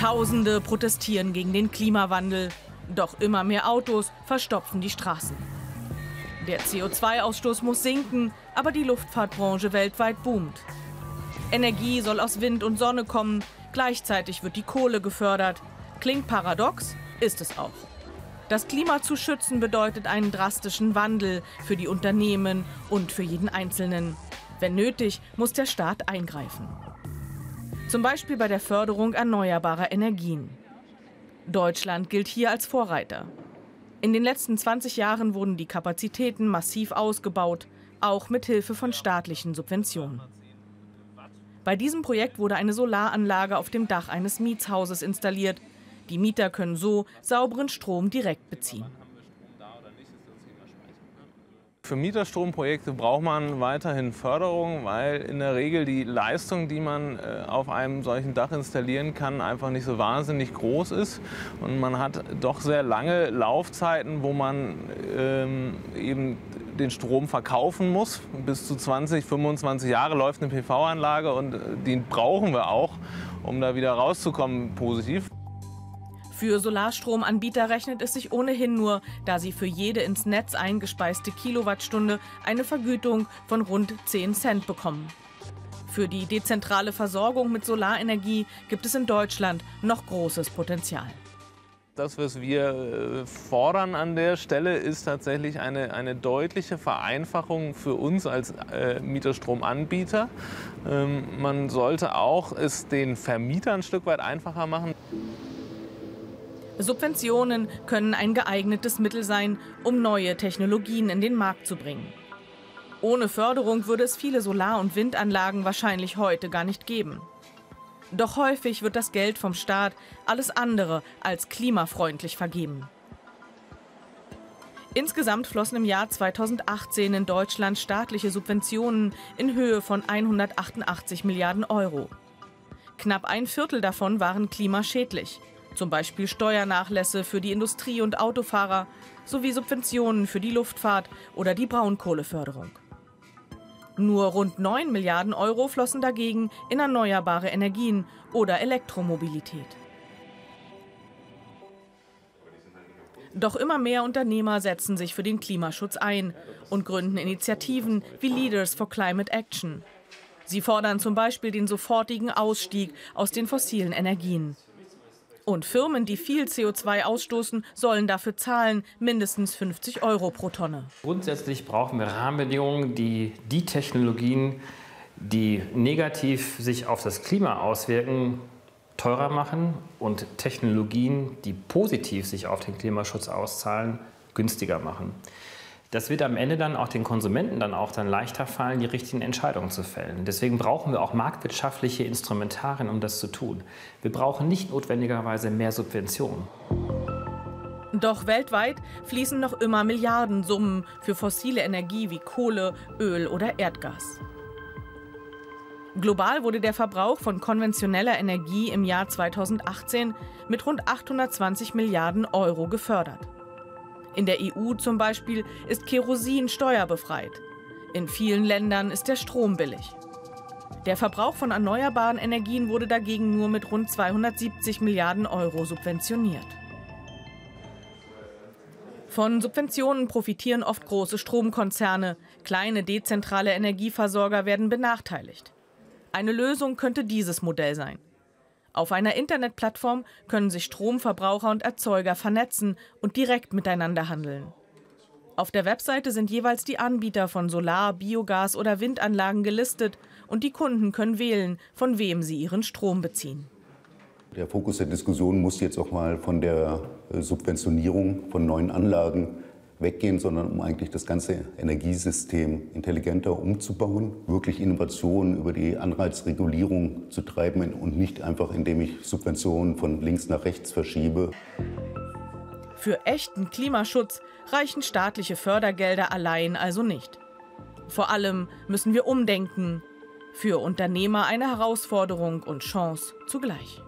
Tausende protestieren gegen den Klimawandel. Doch immer mehr Autos verstopfen die Straßen. Der CO2-Ausstoß muss sinken, aber die Luftfahrtbranche weltweit boomt. Energie soll aus Wind und Sonne kommen, gleichzeitig wird die Kohle gefördert. Klingt paradox, ist es auch. Das Klima zu schützen bedeutet einen drastischen Wandel für die Unternehmen und für jeden Einzelnen. Wenn nötig, muss der Staat eingreifen. Zum Beispiel bei der Förderung erneuerbarer Energien. Deutschland gilt hier als Vorreiter. In den letzten 20 Jahren wurden die Kapazitäten massiv ausgebaut, auch mit Hilfe von staatlichen Subventionen. Bei diesem Projekt wurde eine Solaranlage auf dem Dach eines Mietshauses installiert. Die Mieter können so sauberen Strom direkt beziehen. Für Mieterstromprojekte braucht man weiterhin Förderung, weil in der Regel die Leistung, die man auf einem solchen Dach installieren kann, einfach nicht so wahnsinnig groß ist. Und man hat doch sehr lange Laufzeiten, wo man eben den Strom verkaufen muss. Bis zu 20, 25 Jahre läuft eine PV-Anlage und die brauchen wir auch, um da wieder rauszukommen positiv. Für Solarstromanbieter rechnet es sich ohnehin nur, da sie für jede ins Netz eingespeiste Kilowattstunde eine Vergütung von rund 10 Cent bekommen. Für die dezentrale Versorgung mit Solarenergie gibt es in Deutschland noch großes Potenzial. Das, was wir fordern an der Stelle, ist tatsächlich eine deutliche Vereinfachung für uns als Mieterstromanbieter. Man sollte auch es den Vermietern ein Stück weit einfacher machen. Subventionen können ein geeignetes Mittel sein, um neue Technologien in den Markt zu bringen. Ohne Förderung würde es viele Solar- und Windanlagen wahrscheinlich heute gar nicht geben. Doch häufig wird das Geld vom Staat alles andere als klimafreundlich vergeben. Insgesamt flossen im Jahr 2018 in Deutschland staatliche Subventionen in Höhe von 188 Milliarden Euro. Knapp ein Viertel davon waren klimaschädlich. Zum Beispiel Steuernachlässe für die Industrie und Autofahrer sowie Subventionen für die Luftfahrt oder die Braunkohleförderung. Nur rund 9 Milliarden Euro flossen dagegen in erneuerbare Energien oder Elektromobilität. Doch immer mehr Unternehmer setzen sich für den Klimaschutz ein und gründen Initiativen wie Leaders for Climate Action. Sie fordern zum Beispiel den sofortigen Ausstieg aus den fossilen Energien. Und Firmen, die viel CO2 ausstoßen, sollen dafür zahlen, mindestens 50 Euro pro Tonne. Grundsätzlich brauchen wir Rahmenbedingungen, die die Technologien, die negativ sich auf das Klima auswirken, teurer machen und Technologien, die positiv sich auf den Klimaschutz auszahlen, günstiger machen. Das wird am Ende dann auch den Konsumenten dann leichter fallen, die richtigen Entscheidungen zu fällen. Deswegen brauchen wir auch marktwirtschaftliche Instrumentarien, um das zu tun. Wir brauchen nicht notwendigerweise mehr Subventionen. Doch weltweit fließen noch immer Milliardensummen für fossile Energie wie Kohle, Öl oder Erdgas. Global wurde der Verbrauch von konventioneller Energie im Jahr 2018 mit rund 820 Milliarden Euro gefördert. In der EU zum Beispiel ist Kerosin steuerbefreit. In vielen Ländern ist der Strom billig. Der Verbrauch von erneuerbaren Energien wurde dagegen nur mit rund 270 Milliarden Euro subventioniert. Von Subventionen profitieren oft große Stromkonzerne. Kleine dezentrale Energieversorger werden benachteiligt. Eine Lösung könnte dieses Modell sein. Auf einer Internetplattform können sich Stromverbraucher und Erzeuger vernetzen und direkt miteinander handeln. Auf der Webseite sind jeweils die Anbieter von Solar-, Biogas- oder Windanlagen gelistet und die Kunden können wählen, von wem sie ihren Strom beziehen. Der Fokus der Diskussion muss jetzt auch mal von der Subventionierung von neuen Anlagen weggehen, sondern um eigentlich das ganze Energiesystem intelligenter umzubauen, wirklich Innovationen über die Anreizregulierung zu treiben und nicht einfach, indem ich Subventionen von links nach rechts verschiebe. Für echten Klimaschutz reichen staatliche Fördergelder allein also nicht. Vor allem müssen wir umdenken. Für Unternehmer eine Herausforderung und Chance zugleich.